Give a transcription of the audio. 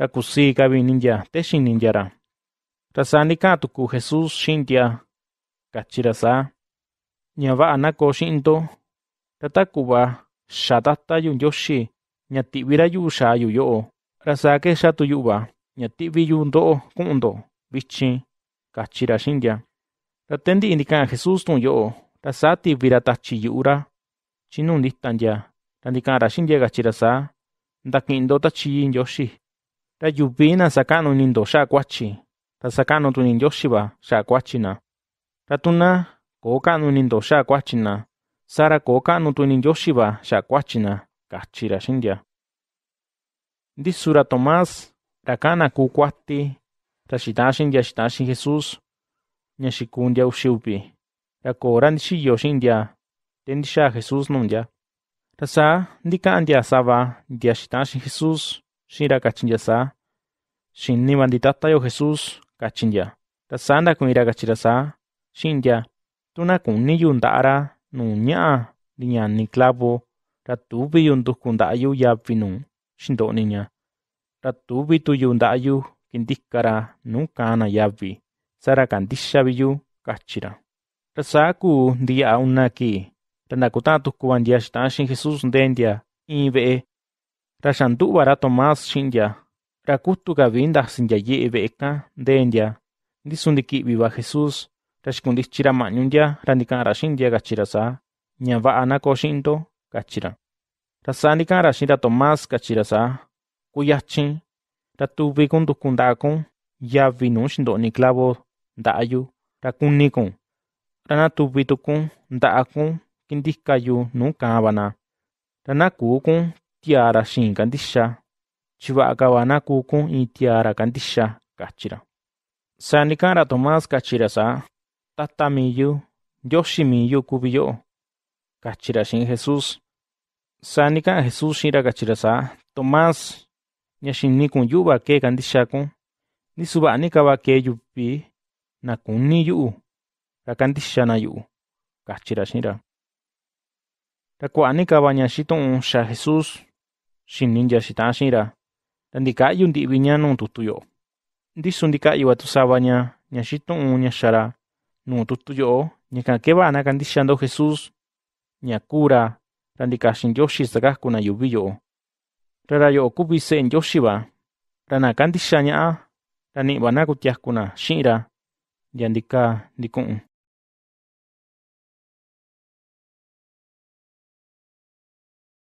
rakusi kabinindia teshinindiara rasanika tuku Jesus xindia kachirasa ñava'a nakoshinto tatakuba xatata yunyoshi ñativira yuxa yuyo rasake xatuyuba ñativi yundo kundo bichi kachira xindia ratendi indika Jesus tunyo rasati virata chiyura chinunditanja randika raxindia kachirasa ndakindo tachi yoshi rayubina sakano nindo xakuachi rasakano tunin yoshiba xakuachina ratuna kokano nindo xakuachina sara kokano tunin yoshiba xakuachina kachira xindia disura Tomás rakana kukwati rashitashin yashitashin Jesus ñashikundia uxiupi rakoran shiyoshindia tendisha Jesus nundia tasa ndikandia sava yashitashin Jesus shira kachindia sa shinni banditata yo Jesus kachindia tasa ndakunira kachira sa shindia tunakuni yundara nunya diña niklavo ratubi yundukundayu yapinun shindoniña ratubi tuyundayu kindikara nukana yapi sara kandishabiyu kachira rasaku dia unaki tanakutatu kuandia shtashin Jesus ndendia ibe rashandu barato mas shindia rakutu gavinda sinja yebeka ndendia disundiki viva Jesus rashkundichira manyundia randika rashindia kachirasa ñava anakoshinto kachira rasanika rashinda Tomás kachirasa kuyachin ratubi kundakun yavinu shindoni klavo dayu rakunikun ranatukun ndakun kindikayu nukabana ranakukun tiara shinkandisha chivakabana kukun itiara kandisha kachira sanikara Tomás kachirasa tatamiyu yoshimiyu kubiyo kachira shin Jesus sanika Jesus shira kachirasa Tomás ñashinikun yuba ke kandishakun nisubanikaba ke yupi nakuniyu rakandishana yu kachira shinra rakuanika bañashitun sha Jesus shininja shitashira randikayu ndiviñanun tutuyo ndisundikayu atusabaña ñashitun ñashara nun tutuyo ñakakebana kandishando Jesus ñakura randikashin yoshi sakakuna yubiyo rarayo okubisen yoshiba ranakandishaña ranibanaku tiaskuna shira yandika ndikun